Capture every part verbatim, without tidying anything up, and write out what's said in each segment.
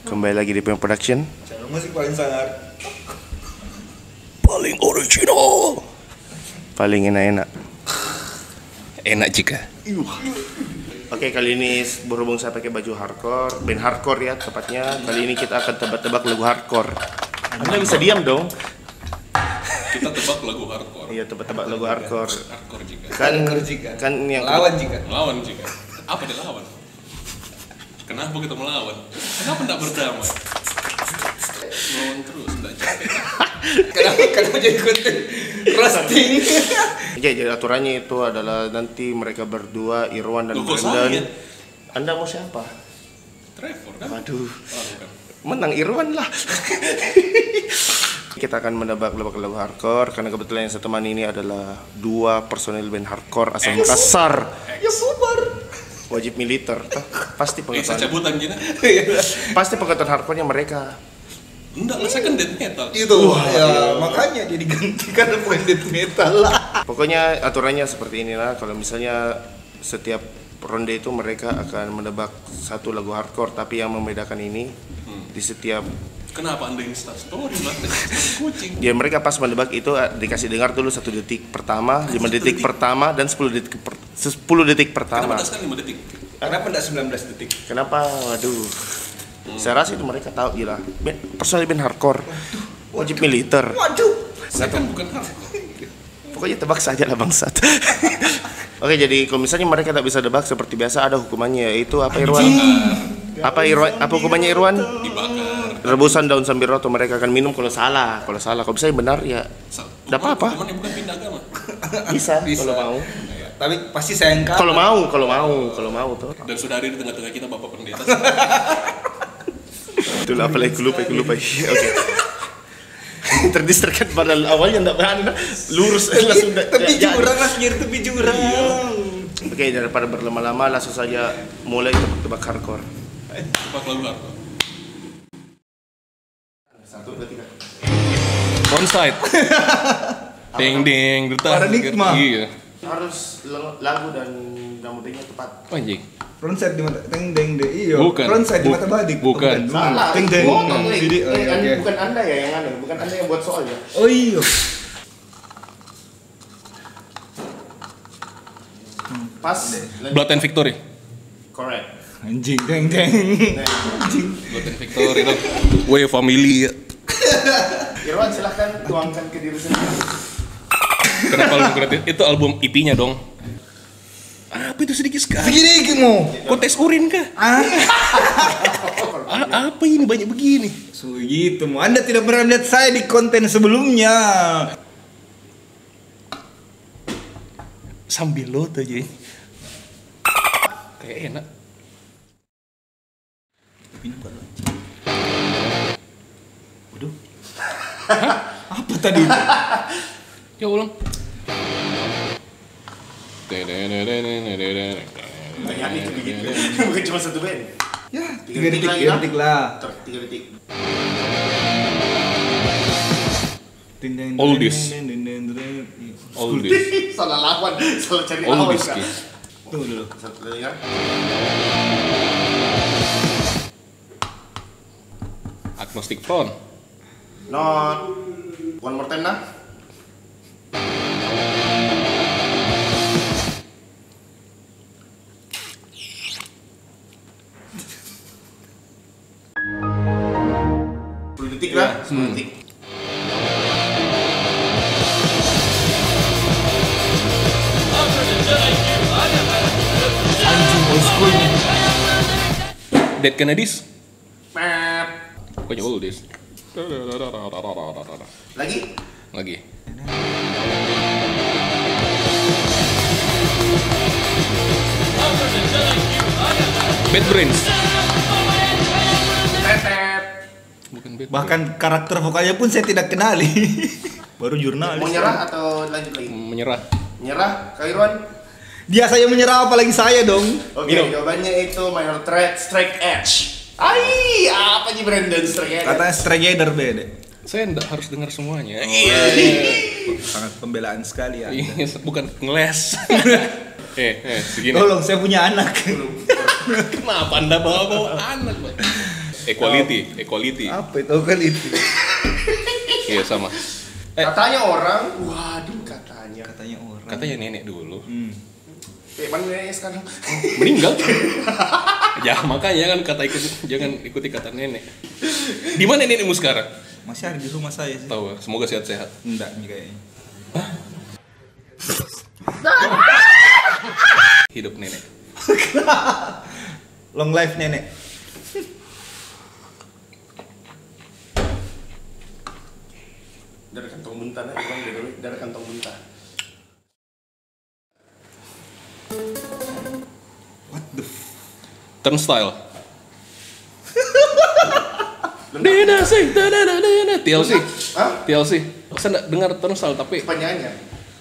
Kembali lagi di Pem Production. Channel musik paling sangar, paling original, paling enak-enak. Enak jika. Oke, kali ini berhubung saya pakai baju hardcore, band hardcore ya tepatnya. Kali ini kita akan tebak-tebak lagu hardcore. Anda bisa diam dong. Kita tebak lagu hardcore. Iya, tebak-tebak lagu hardcore. Hardcore jika. Kan jika. Kan yang lawan jika. Lawan jika. Apa dia lawan? Kenapa kita melawan? Kenapa tidak berdamai? Melawan terus, tidak capek. Kenapa kenapa jadi konten roasting? Ya, jadi aturannya itu adalah nanti mereka berdua, Irwan dan Brendan. Anda mau siapa? Trevor kan? Waduh. Oh, menang Irwan lah. Kita akan menebak-nebak lagu hardcore karena kebetulan yang saya temani ini adalah dua personil band hardcore asal Makassar. Ya super. Wajib militer. Tuh, pasti pengetahuan. Eh, cabutan gini. Pasti pengetahuan hardcore-nya mereka. Enggak, saya kan death metal. Itu. Wah, ya, makanya jadi ganti karena bukan death metal lah. Pokoknya aturannya seperti inilah. Kalau misalnya setiap ronde itu mereka akan menebak satu lagu hardcore, tapi yang membedakan ini hmm. di setiap. Kenapa Anda Insta story banget? Kucing. Ya, mereka pas menebak itu dikasih dengar dulu satu detik pertama, lima detik, detik pertama dan sepuluh detik per, sepuluh detik pertama. Kenapa kan lima detik? Kenapa enggak sembilan belas detik? Kenapa? Waduh. Hmm. Saya rasa itu mereka tahu gila. Personal band hardcore. Wajib militer. Waduh. Saya kan bukan hardcore. Pokoknya tebak saja lah bangsat. Oke, jadi kalau misalnya mereka tak bisa debak seperti biasa ada hukumannya, yaitu apa Irwan? Apa Irwan? Apa hukumannya Irwan? Dibakar. Rebusan daun sambil roto, mereka akan minum kalau salah. Kalau salah, kalau bisa yang benar ya. Enggak apa-apa. Cuman bukan pindah agama. Bisa, bisa kalau mau. Ya, ya. Tapi pasti saya engkau. Kalau mau, kalau mau, kalau mau tuh. Dan sudah hadir di tengah-tengah kita Bapak Pendeta. Itulah apalagi lupa, lupa. Oke. Terdistrakan pada awalnya enggak benar. Lurus eh, langsung tapi jurang langsung nyari tepi jurang. Oke, daripada berlama-lama langsung saja mulai tebak-tebak hardcore. Tebak lagu hardcore. Satu, dua, tiga. Frontxside. Ding ding, duta. Paradigma. Iya. Harus lagu dan damudingnya tepat. Anjing. Frontxside di mata ding ding ding. Iya. Frontxside di mata badik. Bukan. Salah. Ding ding. Bukan Anda ya yang aneh, bukan Anda yang buat soalnya. Oh iya. Pas. Blood and Victory. Correct. Anjing, deng deng. Anjing. Blood and Victory dong. Weh family. Irwan silahkan tuangkan ke diri sendiri. Kenapa lu kreatif? Itu album E P-nya dong. Apa itu sedikit sekali? Segini mau. Kontes urin kah? Ah. Apa ini banyak begini? So gitu mau. Anda tidak pernah melihat saya di konten sebelumnya. Sambil lo tuh jadi. Kayak enak. Waduh. Apa tadi itu? Ya ulang. Bayangin itu begitu. Bukan cuma satu band. Ya, tiga detik, tiga detik lah. Tiga detik. All this. All this. Salah lawan, salah cari awal. Tunggu dulu. Satu lagi ya. Agnostic Front. Not. One more time nah. sepuluh detik lah, sepuluh detik. Anjing old school. Dead Kennedys. Pokoknya all this. Lagi? Lagi. Bad Brains. Bukan bad. Bahkan karakter vokalnya pun saya tidak kenali. Baru jurnalis. Menyerah atau lanjut lagi? Menyerah. Menyerah, Kak Irwan? Dia saya menyerah apalagi saya dong. Oke, okay, jawabannya itu Minor Threat, Straight Edge. Ai, apa sih Brendan Straight Edge? Katanya Straight Edge beda. Saya enggak harus dengar semuanya. Iya. Sangat pembelaan sekali ya. Bukan ngeles. Eh, eh, segini. Tolong, saya punya anak. Kenapa Anda bawa-bawa anak, Pak? Equality, oh. equality. Apa itu equality? Iya sama. Eh. Katanya orang, waduh katanya. Katanya orang. Katanya nenek dulu. Hmm. Eh, mana nenek sekarang? Meninggal. Ya makanya kan kata ikut, jangan ikuti kata nenek. Di mana nenekmu sekarang? Masih ada di rumah saya sih. Tahu, semoga sehat-sehat. Enggak nih kayaknya. Hah? Hidup nenek. Long life nenek. Dari kantong muntah nih, bang, dari dari kantong muntah. What the f... Turnstile. Dina sih, dina dina T L C. Hah? T L C. Saya enggak dengar Turnstile tapi penyanyinya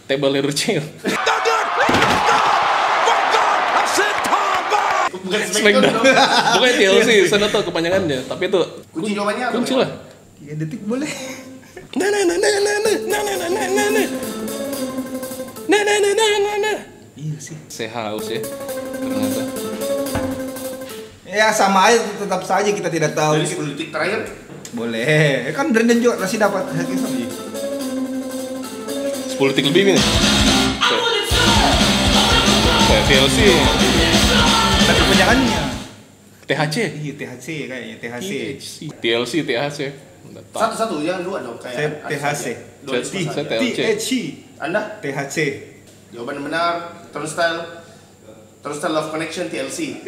Table Rachel. Bukan Smackdown. Bukan T L C, saya enggak tahu kepanjangannya, tapi itu kunci jawabannya apa? Kunci lah. tiga detik boleh. Na na na na na na na na na na na. Na na na na na. Iya sih. Saya haus ya. Ternyata. Ya sama aja, tetap saja kita tidak tahu. Dari sepuluh detik terakhir boleh. Kan Brendan juga masih dapat hati sih. sepuluh detik lebih ini. T L C. Tapi penyangannya T H C. Iya T H C kayaknya T H C. T L C T H C. Satu-satu jangan dua dong kayak T H C. T H C. Anda T H C. Jawaban benar. Turnstile. Turnstile Love Connection T L C.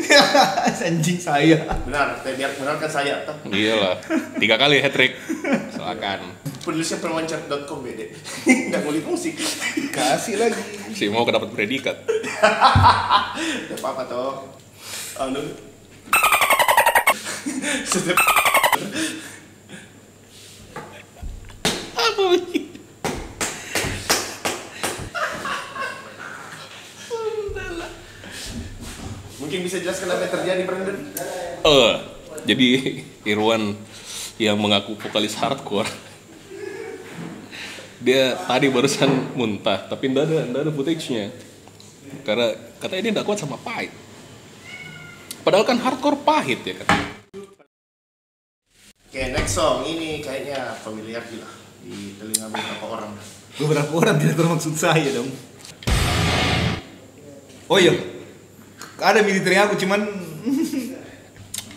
Anjing saya. Benar. Biar benar kan saya. Iyalah. Tiga kali hat trick. Silakan. Penulisnya perwancar dot com bede. Enggak ngulik musik. Kasih lagi. Si mau dapat predikat. Enggak apa-apa toh. Anu. Sedep. Apa ini? Mungkin bisa jelaskan apa yang terjadi, Brendan? Eh, uh, jadi Irwan yang mengaku vokalis hardcore. Dia tadi barusan muntah, tapi enggak ada, enggak ada footage-nya. Karena katanya dia enggak kuat sama pahit. Padahal kan hardcore pahit ya katanya. Oke, next song ini kayaknya familiar gila di telinga beberapa orang. Beberapa orang tidak bermaksud saya dong. Oh iya. Ada militer aku cuman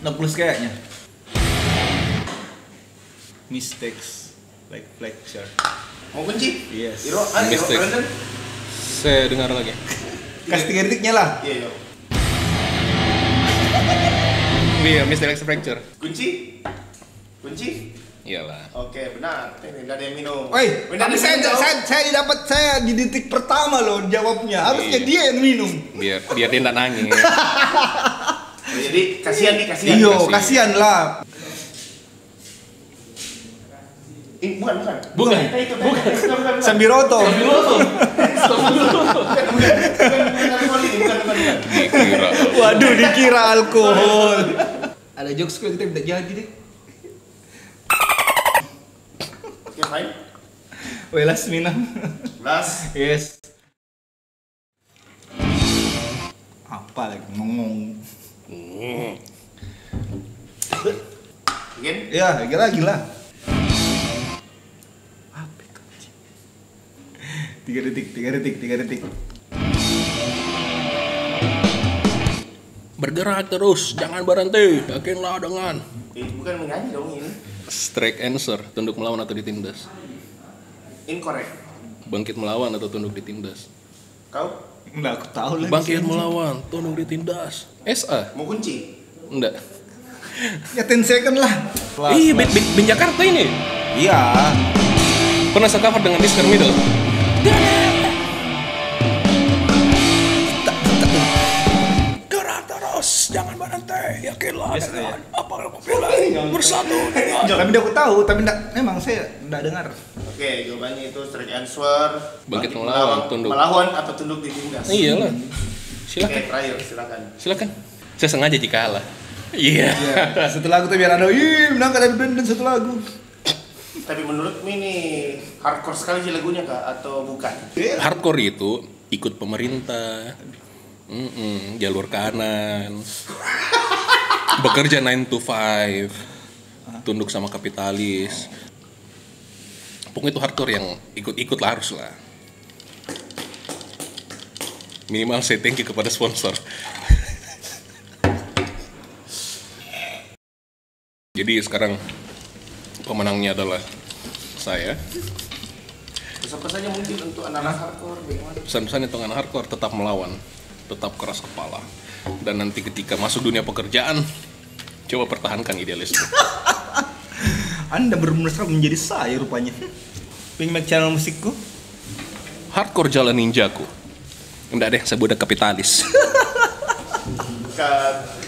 enam puluh kayaknya. Mistakes like flexure. Mau kunci? Yes. Iro, ah, Iro, saya dengar lagi. Kasih tiga detiknya lah. Iya, iya. Iya, mistake like fracture. Kunci? Kunci? Iyalah. Oke, benar. Ini enggak ada yang minum. Woi, tapi saya saya saya dapat saya di detik pertama loh jawabnya. Harusnya dia yang minum. Biar biar dia enggak nangis. Jadi kasihan nih, kasihan. Iya, kasihan lah. Eh, bukan, bukan. Bukan. Bukan. Sambiroto. Sambiroto. Dikira. Waduh, dikira alkohol. Ada jokes gue kita tidak jadi deh. Oke, fine. Welas minam. Las. Yes. Apa lagi ngomong? Again? Ya, gila-gila. Tiga detik, tiga detik, tiga detik. Bergerak terus, jangan berhenti. Yakinlah dengan. Eh, bukan menyanyi dong ini. Straight Answer, tunduk melawan atau ditindas. Incorrect. Bangkit melawan atau tunduk ditindas. Kau? Enggak, aku tahu lagi. Bangkit melawan, tunduk ditindas. S A. Mau kunci? Enggak. Ya ten second lah. Ih, Ben Jakarta ini. Iya. Pernah saya cover dengan Discard Middle. Gerak terus, jangan berhenti. Yakinlah dengan apa yang aku bilang. Bersatu. Tapi aku tahu, tapi memang saya tidak dengar. Oke, jawabannya itu Straight Answer. Bangkit melawan, tunduk. Melawan atau tunduk ditindas. Iya lah. Silakan. Oke, terakhir silakan. Silakan. Saya sengaja jika kalah. Iya. Satu lagu tuh biar ada. Ih, menang ada band dan satu lagu. Tapi menurutmu ini hardcore sekali sih lagunya kak atau bukan? Hardcore itu ikut pemerintah, mm -mm, jalur kanan, bekerja nine to five, tunduk sama kapitalis. Pokoknya itu hardcore yang ikut-ikut lah, harus lah. Minimal saya thank you kepada sponsor. Jadi sekarang pemenangnya adalah saya. Pesan-pesannya mungkin untuk anak-anak hardcore bagaimana? Pesan-pesannya untuk anak hardcore, tetap melawan, tetap keras kepala. Dan nanti ketika masuk dunia pekerjaan, coba pertahankan idealisme. Anda bermusra menjadi saya rupanya. Pengen make channel musikku? Hardcore jalan ninjaku. Enggak deh, saya budak kapitalis. Bukan.